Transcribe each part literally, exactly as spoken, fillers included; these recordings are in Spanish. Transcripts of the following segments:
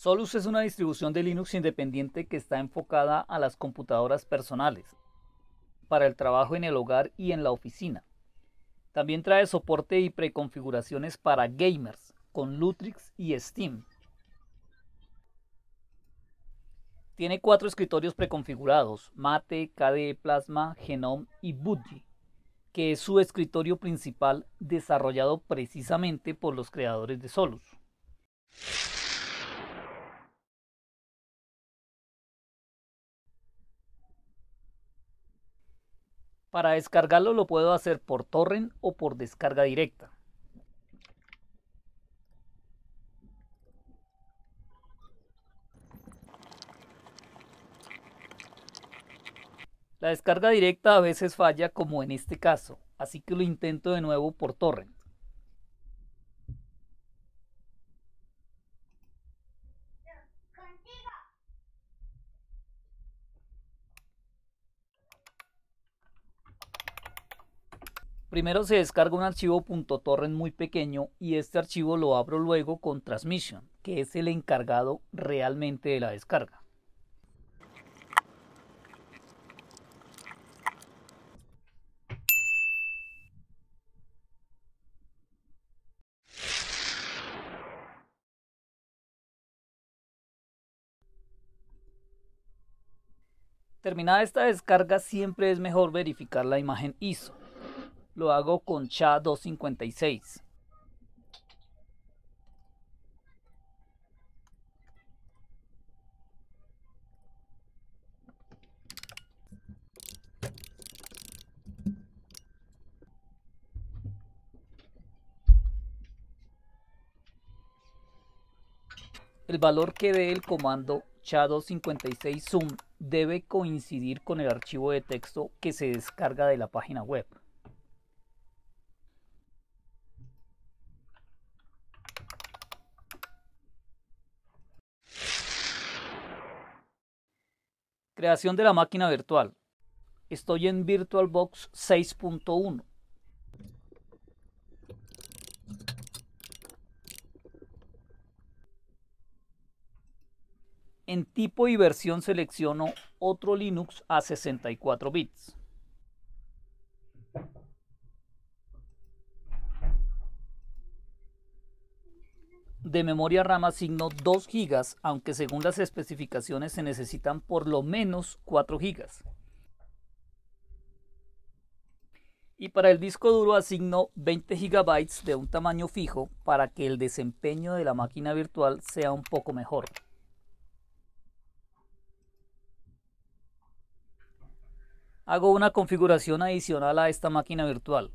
Solus es una distribución de Linux independiente que está enfocada a las computadoras personales, para el trabajo en el hogar y en la oficina. También trae soporte y preconfiguraciones para gamers, con Lutris y Steam. Tiene cuatro escritorios preconfigurados, MATE, K D E, Plasma, GNOME y Budgie, que es su escritorio principal desarrollado precisamente por los creadores de Solus. Para descargarlo lo puedo hacer por torrent o por descarga directa. La descarga directa a veces falla, como en este caso, así que lo intento de nuevo por torrent. Primero se descarga un archivo .torrent muy pequeño y este archivo lo abro luego con Transmission, que es el encargado realmente de la descarga. Terminada esta descarga siempre es mejor verificar la imagen I S O. Lo hago con S H A dos cincuenta y seis. El valor que dé el comando S H A dos cincuenta y seis zoom debe coincidir con el archivo de texto que se descarga de la página web. Creación de la máquina virtual. Estoy en VirtualBox seis punto uno. En tipo y versión selecciono otro Linux a sesenta y cuatro bits. De memoria RAM asigno dos gigas, aunque según las especificaciones se necesitan por lo menos cuatro gigas. Y para el disco duro asigno veinte gigas de un tamaño fijo para que el desempeño de la máquina virtual sea un poco mejor. Hago una configuración adicional a esta máquina virtual.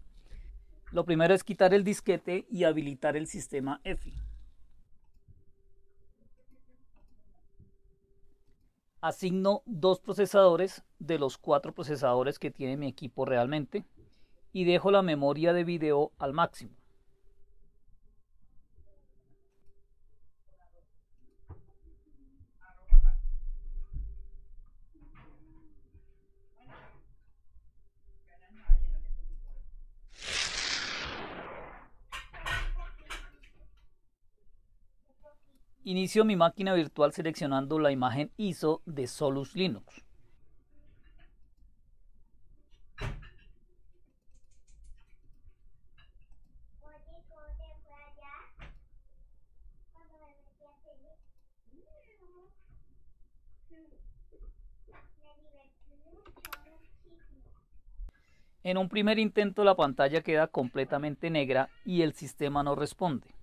Lo primero es quitar el disquete y habilitar el sistema E F I. Asigno dos procesadores de los cuatro procesadores que tiene mi equipo realmente y dejo la memoria de video al máximo. Inicio mi máquina virtual seleccionando la imagen I S O de Solus Linux. En un primer intento la pantalla queda completamente negra y el sistema no responde.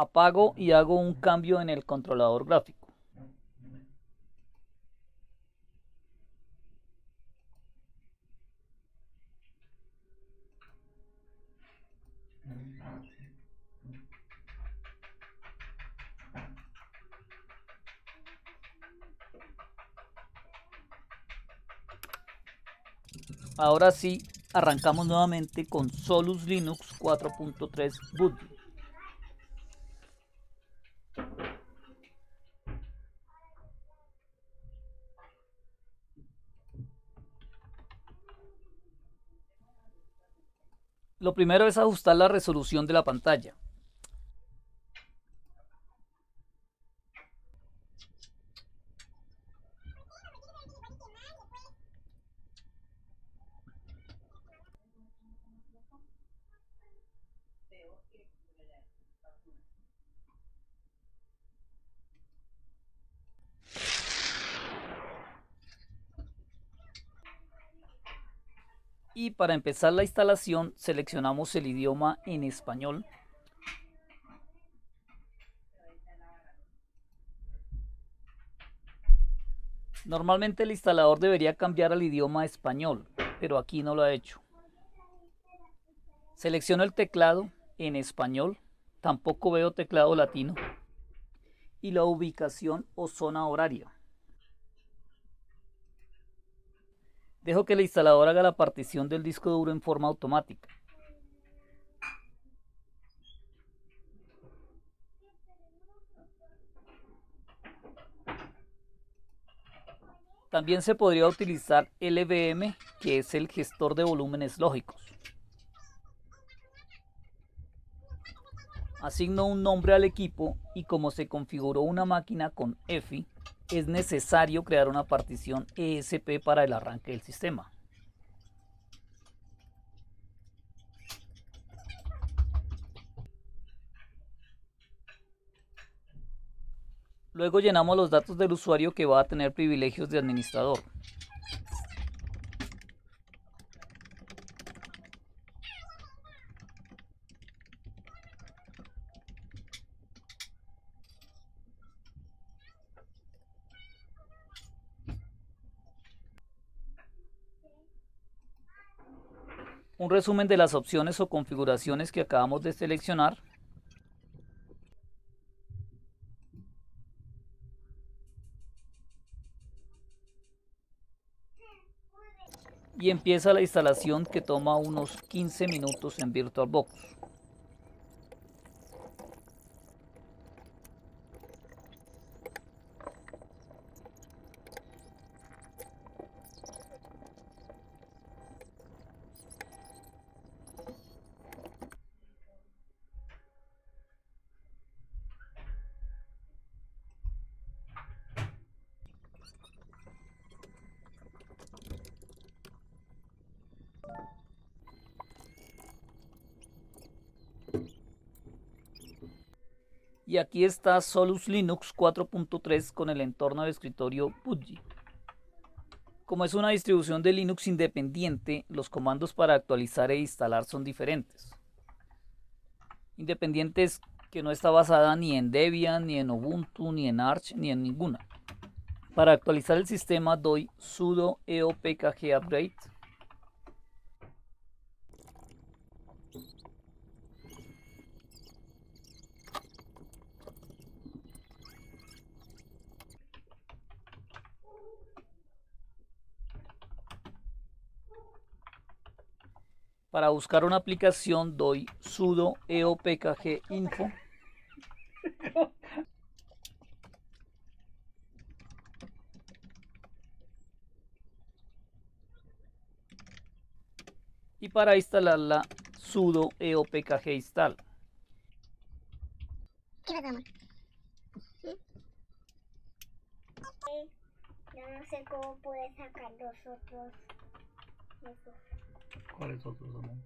Apago y hago un cambio en el controlador gráfico. Ahora sí, arrancamos nuevamente con Solus Linux cuatro punto tres Budgie. Lo primero es ajustar la resolución de la pantalla. y para empezar la instalación seleccionamos el idioma en español. Normalmente el instalador debería cambiar al idioma español, pero aquí no lo ha hecho. Selecciono el teclado en español, tampoco veo teclado latino, y la ubicación o zona horaria. Dejo que el instalador haga la partición del disco duro en forma automática. También se podría utilizar L V M, que es el gestor de volúmenes lógicos. Asigno un nombre al equipo y como se configuró una máquina con E F I, es necesario crear una partición E S P para el arranque del sistema. Luego llenamos los datos del usuario que va a tener privilegios de administrador. Un resumen de las opciones o configuraciones que acabamos de seleccionar. Y empieza la instalación, que toma unos quince minutos en VirtualBox. Y aquí está Solus Linux cuatro punto tres con el entorno de escritorio Budgie. Como es una distribución de Linux independiente, los comandos para actualizar e instalar son diferentes. Independiente es que no está basada ni en Debian, ni en Ubuntu, ni en Arch, ni en ninguna. Para actualizar el sistema doy sudo eopkg upgrade. Para buscar una aplicación doy sudo eopkg info. Y para instalarla sudo eopkg install. ¿Qué hacemos? No sé cómo puedes sacar los otros. ¿Cuáles otros son?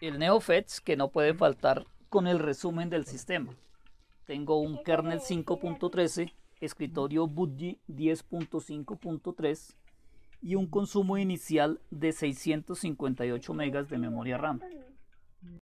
El NeoFetch, que no puede faltar con el resumen del sistema. Tengo un kernel cinco punto trece, escritorio Budgie diez punto cinco punto tres y un consumo inicial de seiscientos cincuenta y ocho megas de memoria RAM.